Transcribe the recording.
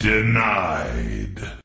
Denied.